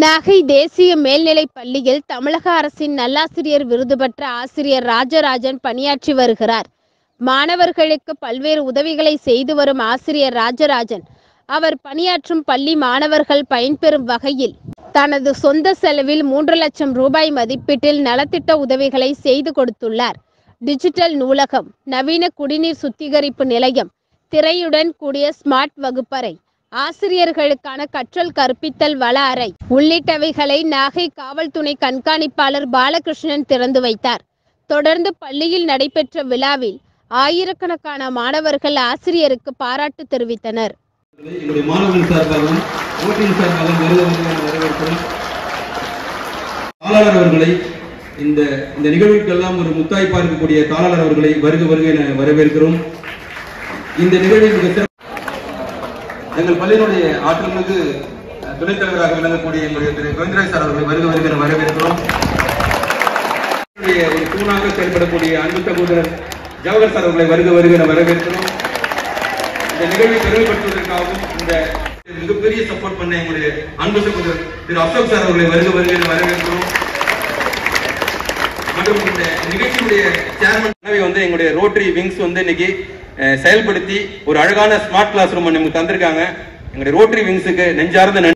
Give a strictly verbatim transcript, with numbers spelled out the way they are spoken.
நாகை தேசிய மேல்நிலைப் பள்ளியில் தமிழக அரசின் நல்லாசிரியர் விருது பெற்ற ஆசிரியர் ராஜராஜன் பணியாற்றி வருகிறார். மாணவர்களுக்கு பல்வேறு உதவிகளை செய்து வரும் ஆசிரியர் ராஜராஜன் அவர் பணியாற்றும் பள்ளி மாணவர்கள் பயன்பெறும் வகையில் தனது சொந்த செலவில் மூன்று லட்சம் ரூபாய் மதிப்பீட்டில் நலத்திட்ட உதவிகளை செய்து கொடுத்துள்ளார். டிஜிட்டல் நூலகம், நவீன குடிநீர் சுத்திகரிப்பு நிலையம், திரையுடன் கூடிய ஸ்மார்ட் வகுப்பறை, ஆசிரியர்களுக்கான கற்றல் கற்பித்தல் வள அறை உள்ளிட்டவைகளை நாகை காவல் துணை கண்காணிப்பாளர் பாலகிருஷ்ணன் திறந்து வைத்தார். தொடர்ந்து பள்ளியில் நடைபெற்ற விழாவில் ஆயிரக்கணக்கான மாணவர்கள் ஆசிரியருக்கு பாராட்டு தெரிவித்தனர். இந்த இந்த நிகழ்வுக்கெல்லாம் ஒரு முத்தாய் பார்க்கக்கூடிய காலாளர் அவர்களை வருக வருக என வரவேற்கிறோம். இந்த நிகழ்வில் எங்கள் பள்ளியினுடைய ஆற்றலுக்கு துணைத் தலைவராக விளங்கக்கூடிய எங்களுடைய திரு கோவிந்தராஜ் சார் அவர்களை வருக வருகிற வரவேற்கிறோம். ஒரு தூணாக செயல்படக்கூடிய அன்பு சகோதரர் ஜவஹர் சார் அவர்களை வருக வருகிற வரவேற்கிறோம். இந்த நிகழ்வை பெருமைப்படுத்துவதற்காகவும் இந்த மிகப்பெரிய சப்போர்ட் பண்ண எங்களுடைய அன்பு சகோதரர் திரு அசோக் சார் அவர்களை வருக வருகிற வரவேற்கிறோம். மற்றும் இந்த நிகழ்ச்சியுடைய சேர்மன் வந்து எங்களுடைய ரோட்டரி விங்ஸ் வந்து இன்னைக்கு செயல்படுத்தி ஒரு அழகான ஸ்மார்ட் கிளாஸ் ரூம் நமக்கு தந்திருக்காங்க. எங்களுடைய ரோட்டரி விங்ஸுக்கு நெஞ்சார்ந்த நன்றி.